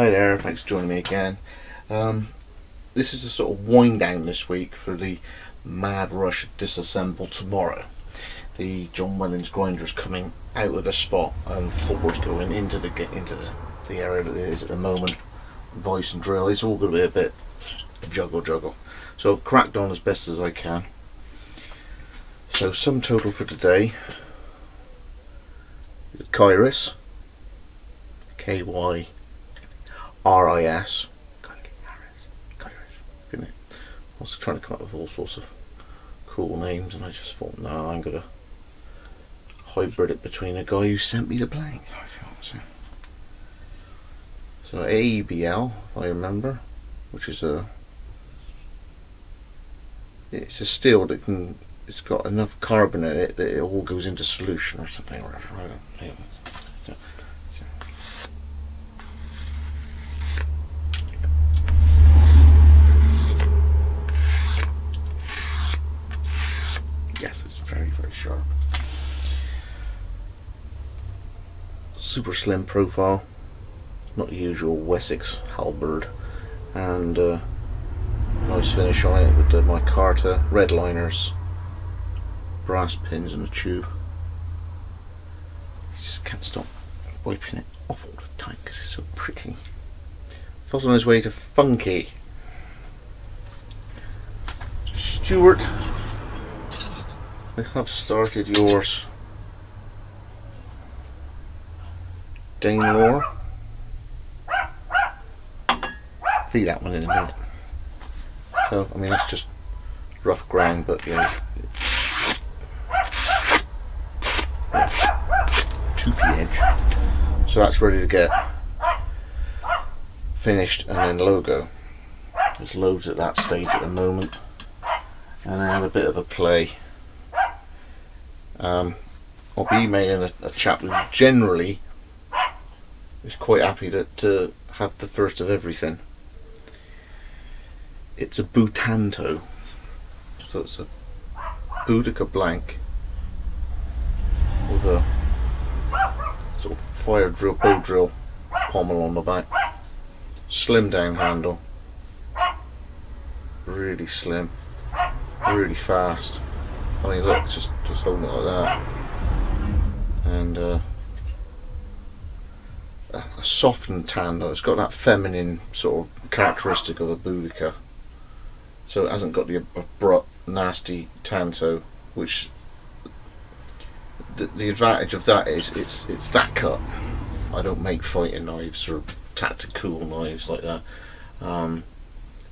Hi there, thanks for joining me again. This is a sort of wind down this week for the mad rush of Disassemble tomorrow. The John Wellens grinder is coming out of the spot and forward going into the area that it is at the moment. Voice and drill, it's all going to be a bit juggle. So I've cracked on as best as I can. So sum total for today is Kyris, K-Y-R-I-S, Kyris. I was trying to come up with all sorts of cool names and I just thought, no, I'm going to hybrid it between a guy who sent me the blank. So ABL, if I remember, which is it's a steel that can, it's got enough carbon in it that it all goes into solution or something. Right. Yes, it's very sharp. Super slim profile, not the usual Wessex halberd, and nice finish on it with the Micarta red liners, brass pins and a tube. You just can't stop wiping it off all the time because it's so pretty. It's also on his way to Funky Stuart. I have started yours, Dane Lore. See that one in a minute. So I mean that's just rough ground, but you know, toothy edge. So that's ready to get finished and then logo. There's loads at that stage at the moment, and I had a bit of a play. I'll be emailing a chap who generally is quite happy to have the first of everything. It's a Butanto, so it's a Boudicca blank with a sort of fire drill, bow drill pommel on the back, slim down handle, really slim, really fast. I mean look, just holding it like that, and a softened tan though. It's got that feminine sort of characteristic of a Boudicca, so it hasn't got the abrupt nasty tanto, which the advantage of that is it's that cut. I don't make fighting knives or tactical knives like that,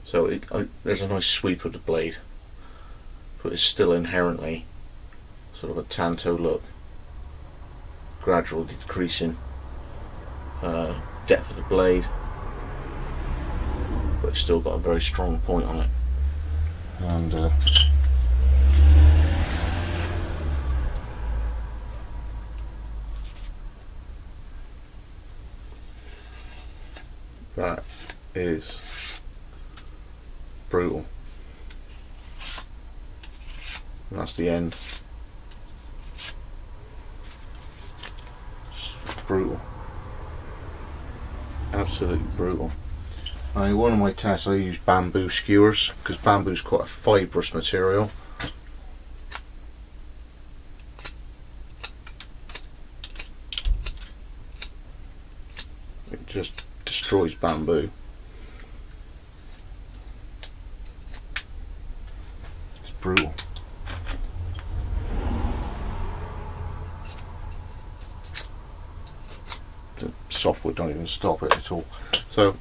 so there's a nice sweep of the blade, but it's still inherently sort of a tanto look, gradual decreasing depth of the blade, but it's still got a very strong point on it. And that is brutal. And that's the end. It's brutal. Absolutely brutal. I mean, one of my tests I use bamboo skewers because bamboo is quite a fibrous material. It just destroys bamboo. It's brutal. Software don't even stop it at all. So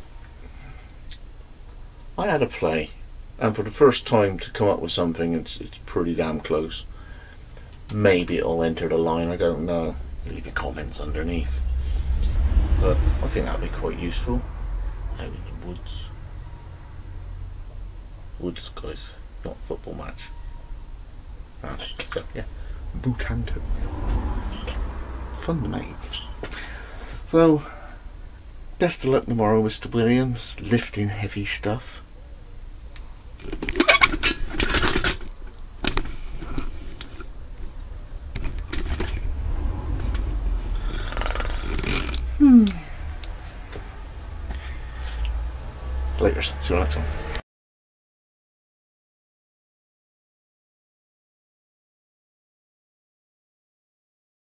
I had a play, and for the first time to come up with something it's pretty damn close. Maybe it'll enter the line, I don't know. Leave your comments underneath, but I think that'd be quite useful out in the woods guys, not football match. Yeah, Butanto, fun to make. So, best of luck tomorrow, Mr. Williams, lifting heavy stuff. Later, see you on the next one.